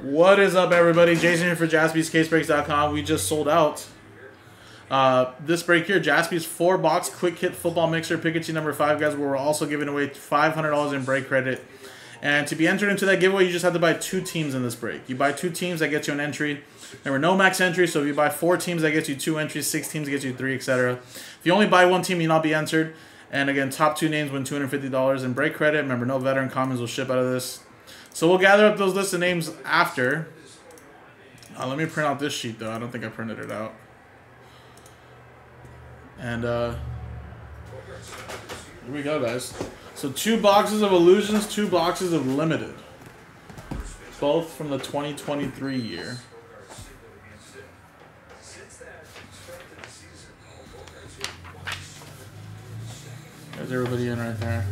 What is up, everybody? Jason here for JaspiesCaseBreaks.com. We just sold out. This break here, Jaspies 4-box quick hit football mixer, Pikachu number 5, guys, where we're also giving away $500 in break credit. And to be entered into that giveaway, you just have to buy 2 teams in this break. You buy 2 teams, that gets you an entry. There were no max entries, so if you buy 4 teams, that gets you 2 entries, 6 teams gets you 3, etc. If you only buy 1 team, you'll not be entered. And again, top 2 names win $250 in break credit. Remember, no veteran commons will ship out of this. So we'll gather up those lists of names after. Let me print out this sheet, though. I don't think I printed it out. And here we go, guys. So 2 boxes of Illusions, 2 boxes of Limited. Both from the 2023 year. There's everybody in right there.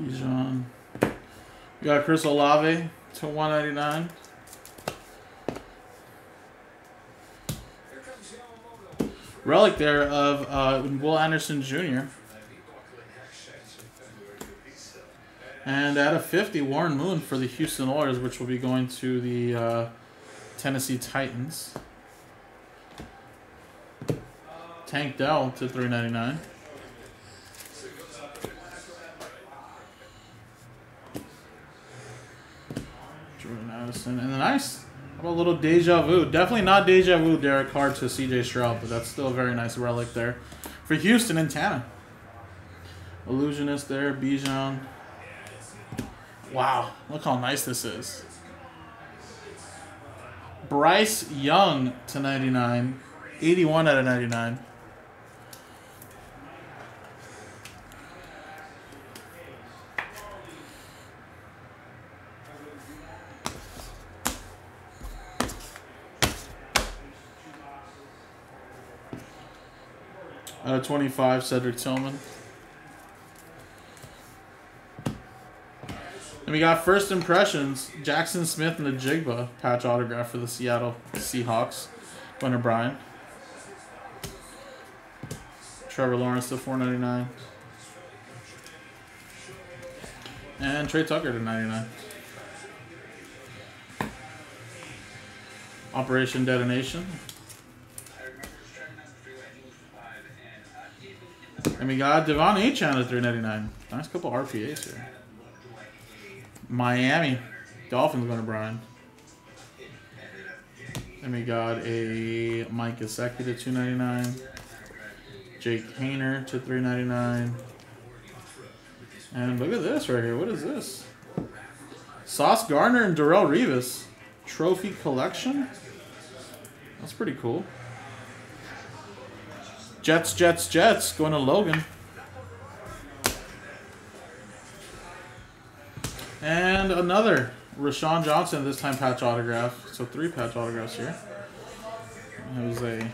Bijan. We got Chris Olave to 199. Relic there of Will Anderson Jr. And out of 50, Warren Moon for the Houston Oilers, which will be going to the Tennessee Titans. Tank Dell to 399. And then nice, a little deja vu. Definitely not deja vu Derek Carr to CJ Stroud, but that's still a very nice relic there for Houston and Tana. Illusionist there, Bijan. Wow, look how nice this is. Bryce Young to 99, 81 out of 99. Out of 25, Cedric Tillman. And we got First Impressions, Jackson Smith and the Jigba patch autograph for the Seattle Seahawks. Gunnar Bryant. Trevor Lawrence to 499. And Trey Tucker to 99. Operation Detonation. And we got Devon Echan at 399. Nice couple RPAs here. Miami Dolphins going to Brian. And we got a Mike Isecki to 299. Jake Hayner to 399. And look at this right here. What is this? Sauce Gardner and Darrell Revis trophy collection. That's pretty cool. Jets going to Logan. And another Rashawn Johnson, this time patch autograph. So 3 patch autographs here. It was a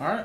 All right.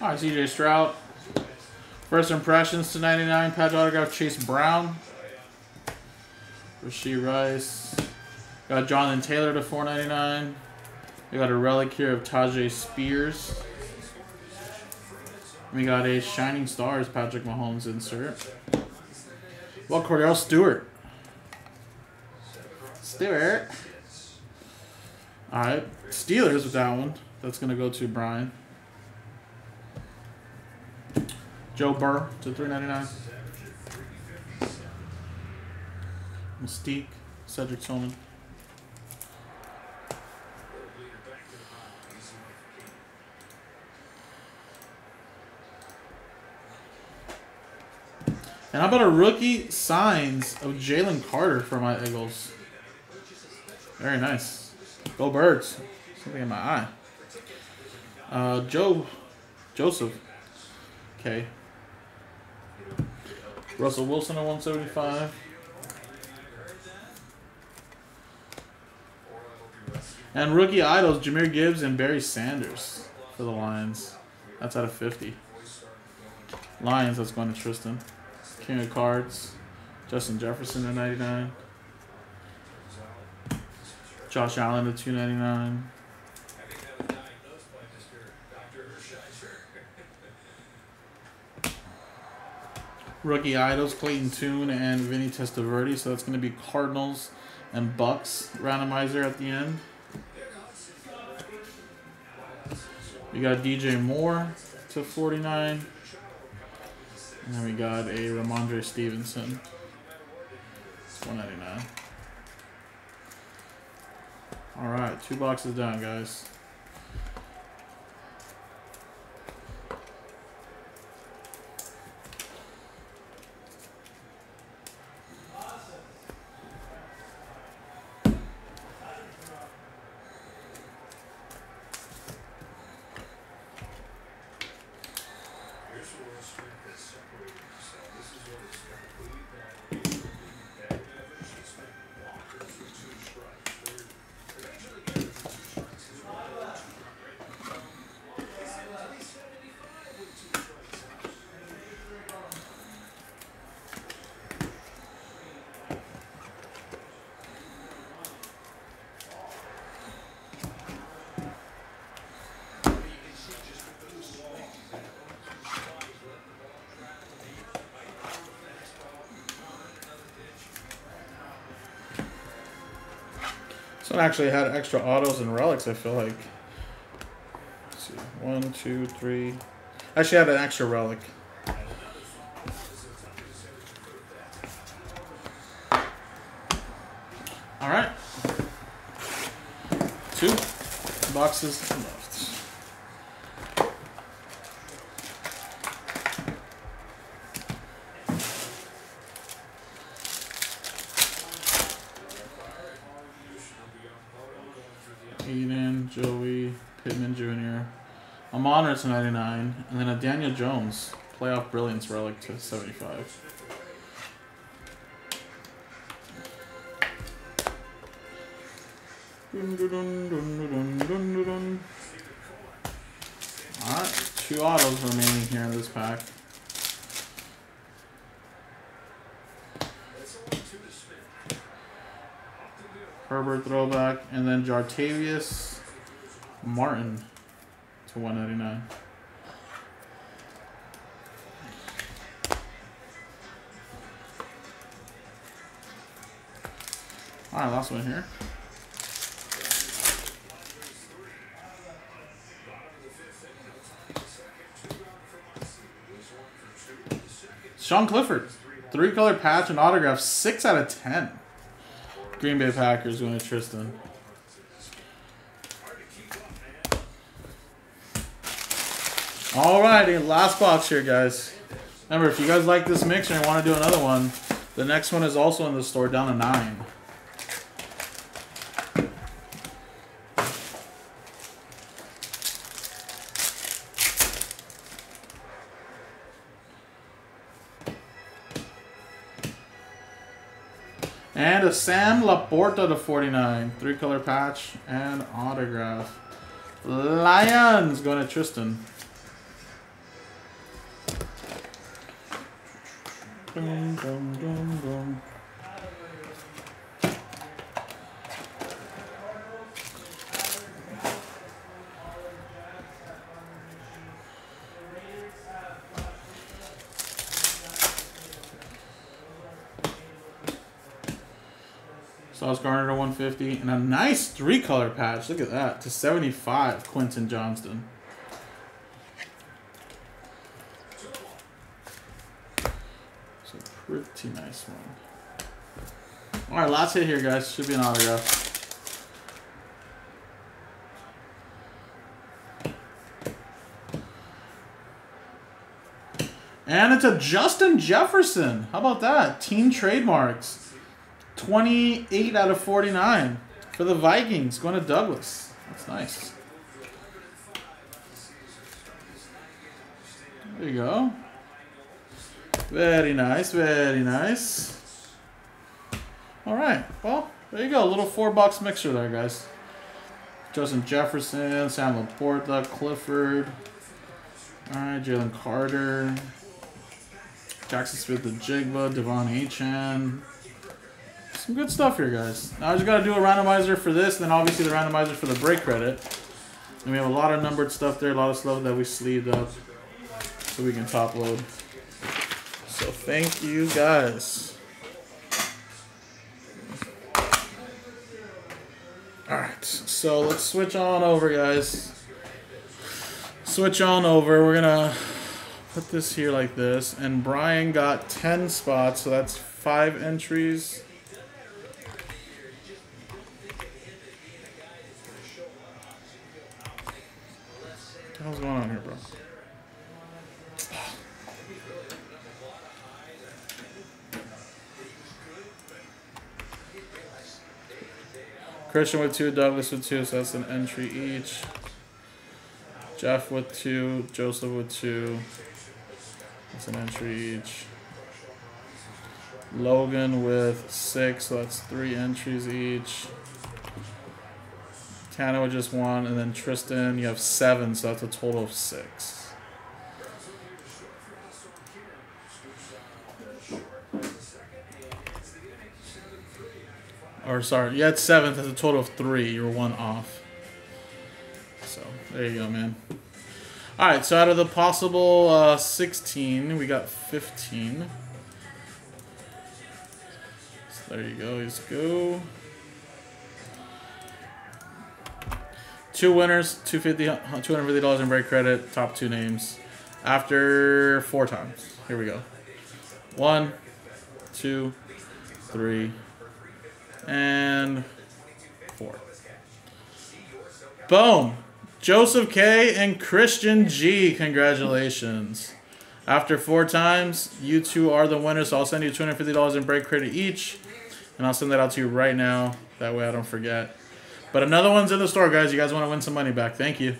All right, CJ Stroud. First impressions to 99. Patch autograph, Chase Brown. Rasheed Rice. Got Jonathan Taylor to 499. We got a relic here of Tajay Spears. We got a Shining Stars Patrick Mahomes insert. Well, Cordell Stewart. All right, Steelers with that one. That's going to go to Brian. Joe Burr to 399. Mystique, Cedric Tillman. And how about a rookie signs of Jalen Carter for my Eagles? Very nice. Go Birds. Something in my eye. Joseph. Okay. Russell Wilson at 175. And rookie idols, Jahmyr Gibbs and Barry Sanders for the Lions. That's out of 50. Lions, that's going to Tristan. King of Cards, Justin Jefferson at 99. Josh Allen at 299. Rookie idols, Clayton Tune and Vinny Testaverde. So that's going to be Cardinals and Bucks randomizer at the end. We got DJ Moore to 49. And then we got a Ramondre Stevenson. 199. All right, two boxes down, guys. This one actually had extra autos and relics, I feel like. Let's see. 1, 2, 3. Actually had an extra relic. Alright. Two boxes left. Eden, Joey, Pittman Jr., a Monner to 99, and then a Daniel Jones playoff brilliance relic to 75. Alright, two autos remaining here in this pack. Herbert throwback, and then Jartavius Martin to 199. All right, last one here. Sean Clifford, 3-color patch and autograph, 6/10. Green Bay Packers going to Tristan. All righty, last box here, guys. Remember, if you guys like this mixer and want to do another one, the next one is also in the store, down to 9. And a Sam Laporta to 49. 3-color patch and autograph. Lions going to Tristan. Dum, dum, dum, dum. Sauce Gardner to 150, and a nice 3-color patch. Look at that, to 75, Quentin Johnston. It's a pretty nice one. All right, last hit here, guys. Should be an autograph. And it's a Justin Jefferson. How about that? Team trademarks. 28/49 for the Vikings, going to Douglas. That's nice. There you go. Very nice, very nice. All right, well, there you go. A little 4-box mixer there, guys. Justin Jefferson, Sam Laporta, Clifford. All right, Jalen Carter. Jackson Smith, the Jigba, Devon Echan. Some good stuff here, guys. Now I just got to do a randomizer for this, and then obviously the randomizer for the break credit. And we have a lot of numbered stuff there, a lot of stuff that we sleeved up so we can top load. So thank you, guys. All right, so let's switch on over, guys. Switch on over. We're going to put this here like this. And Brian got 10 spots, so that's 5 entries. What's going on here, bro? Christian with 2, Douglas with 2, so that's an entry each. Jeff with 2, Joseph with 2, that's an entry each. Logan with 6, so that's 3 entries each. Tanner with just 1, and then Tristan, you have 7, so that's a total of 6. Or sorry, you had 7, that's a total of 3. You were 1 off. So there you go, man. All right, so out of the possible 16, we got 15. So there you go. Let's go. 2 winners, $250 in break credit, top 2 names after 4 times. Here we go. 1, 2, 3, and 4. Boom. Joseph K. and Christian G. Congratulations. After 4 times, you 2 are the winners. So I'll send you $250 in break credit each, and I'll send that out to you right now. That way I don't forget. But another one's in the store, guys. You guys want to win some money back. Thank you.